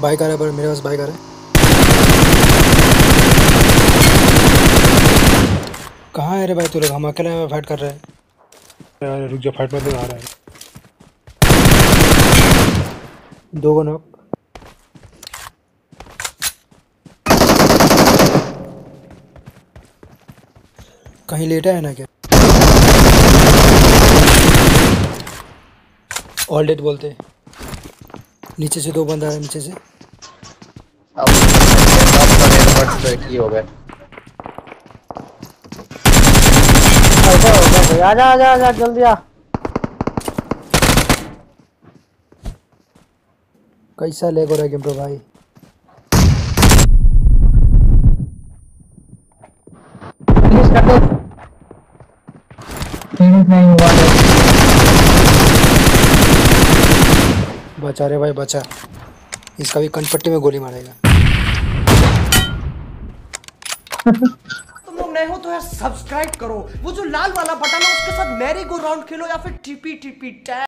Bike आ रहा है पर मेरे पास बाइक आ रहा है। कहाँ है रे भाई तू लोग? हम अकेले में फाइट कर रहे हैं। रुक जा, फाइट में आ रहा है। दो गन कहीं लेटा है ना क्या? ऑल डेड बोलते हैं। नीचे से दो बंदा है, नीचे से हो गए। आजा जल्दी आ। कैसा लैग हो रहा है गेम पे भाई? नहीं हुआ बचा रे भाई बचा। इसका भी कनपट्टी में गोली मारेगा। तुम लोग नए हो तो यार सब्सक्राइब करो, वो जो लाल वाला बटन है उसके साथ मैरी गो राउंड खेलो या फिर टीपी टीपी टैप।